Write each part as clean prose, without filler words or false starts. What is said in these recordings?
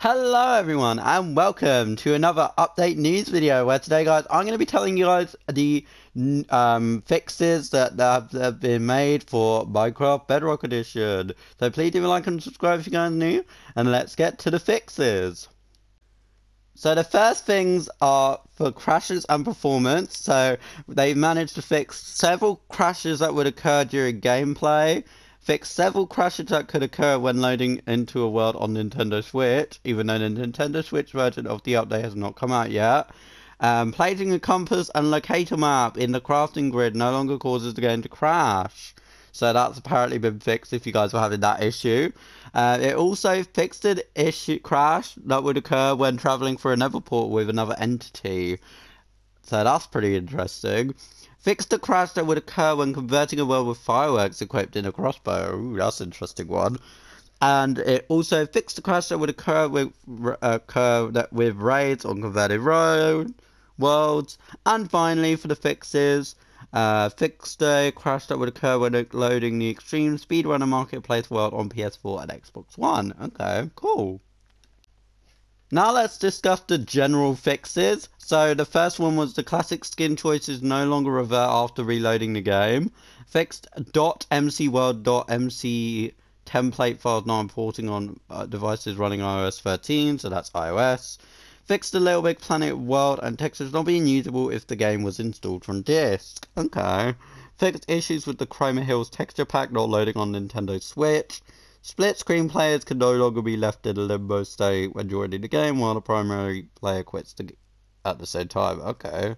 Hello everyone and welcome to another update news video where today guys I'm going to be telling you guys the fixes that have been made for Minecraft Bedrock Edition. So please leave a like and subscribe if you guys are new and let's get to the fixes. So the first things are for crashes and performance. So they've managed to fix several crashes that would occur during gameplay. Fixed several crashes that could occur when loading into a world on Nintendo Switch, even though the Nintendo Switch version of the update has not come out yet. Placing a compass and locator map in the crafting grid no longer causes the game to crash. So that's apparently been fixed if you guys were having that issue. It also fixed an issue crash that would occur when travelling through another portal with another entity. So that's pretty interesting. Fixed the crash that would occur when converting a world with fireworks equipped in a crossbow. Ooh, that's an interesting one. And it also fixed the crash that would occur with raids on converted worlds. And finally, for the fixes, fixed the crash that would occur when loading the Extreme Speedrunner Marketplace world on PS4 and Xbox One. Okay, cool. Now let's discuss the general fixes. So the first one was the classic skin choices no longer revert after reloading the game. Fixed .mcworld.mc template files now importing on devices running iOS 13, so that's iOS. Fixed the LittleBigPlanet world and textures not being usable if the game was installed from disk. Okay. Fixed issues with the Chroma Hills texture pack not loading on Nintendo Switch. Split screen players can no longer be left in a limbo state when joining the game while the primary player quits at the same time. Okay.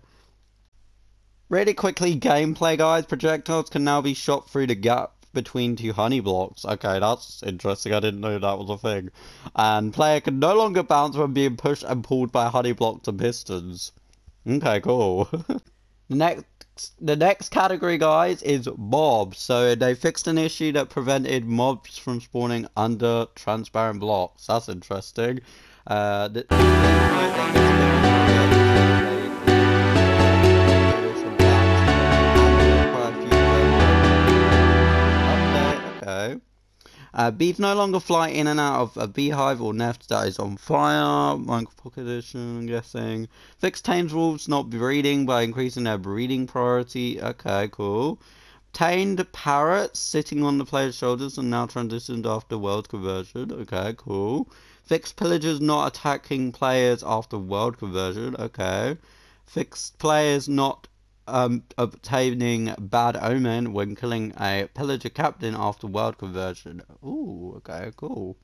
Really quickly, gameplay guys. Projectiles can now be shot through the gap between two honey blocks. Okay, that's interesting. I didn't know that was a thing. And player can no longer bounce when being pushed and pulled by honey blocks and pistons. Okay, cool. The next category, guys, is mobs. So they fixed an issue that prevented mobs from spawning under transparent blocks. That's interesting. Okay. Bees no longer fly in and out of a beehive or nest that is on fire. Minecraft Pocket Edition, I'm guessing. Fixed tamed wolves not breeding by increasing their breeding priority. Okay, cool. Tamed parrots sitting on the player's shoulders and now transitioned after world conversion. Okay, cool. Fixed pillagers not attacking players after world conversion. Okay. Fixed players not obtaining bad omen when killing a pillager captain after world conversion. Ooh, okay, cool.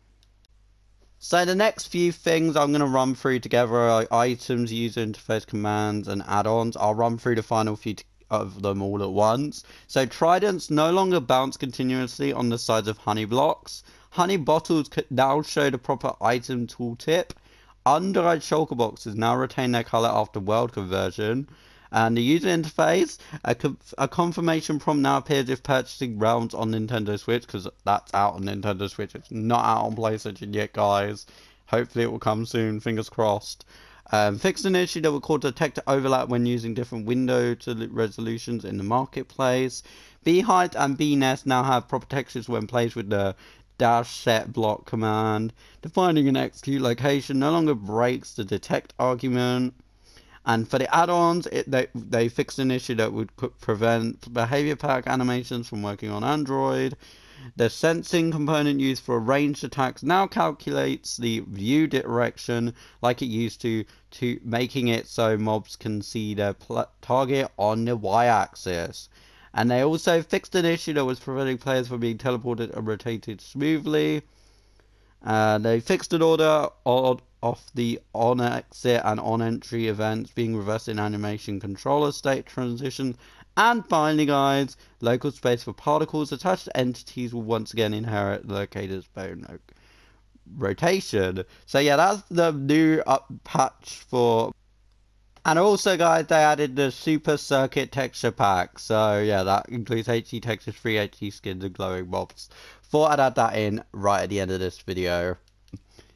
So the next few things I'm going to run through together are items, user interface, commands and add-ons. I'll run through the final few of them all at once. So tridents no longer bounce continuously on the sides of honey blocks. Honey bottles could now show the proper item tooltip. Under-eyed shulker boxes now retain their colour after world conversion. And the user interface, a confirmation prompt now appears if purchasing rounds on Nintendo Switch, because that's out on Nintendo Switch. It's not out on PlayStation yet, guys. Hopefully it will come soon, fingers crossed. Fixed an issue that would cause detector overlap when using different window resolutions in the marketplace. Beehives and bee nests now have proper textures when placed with the -set block command. Defining an execute location no longer breaks the detect argument. And for the add-ons, they fixed an issue that would prevent behavior pack animations from working on Android. The sensing component used for ranged attacks now calculates the view direction like it used to making it so mobs can see their target on the y-axis. And they also fixed an issue that was preventing players from being teleported and rotated smoothly. They fixed an order off the on exit and on entry events being reversed in animation controller state transitions. And finally guys, local space for particles attached to entities will once again inherit the locator's bone rotation. So yeah, that's the new up patch for. And also guys, they added the Super Circuit texture pack. So yeah, that includes HD textures, free HD skins and glowing mobs. Thought I'd add that in right at the end of this video.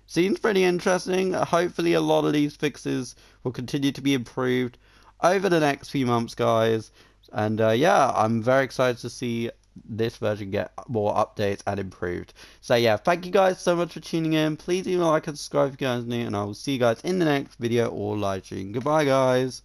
Seems pretty interesting. Hopefully a lot of these fixes will continue to be improved over the next few months, guys. And yeah, I'm very excited to see this version get more updates and improved. So yeah, thank you guys so much for tuning in. Please leave a like and subscribe if you guys are new, and I will see you guys in the next video or live stream. Goodbye guys.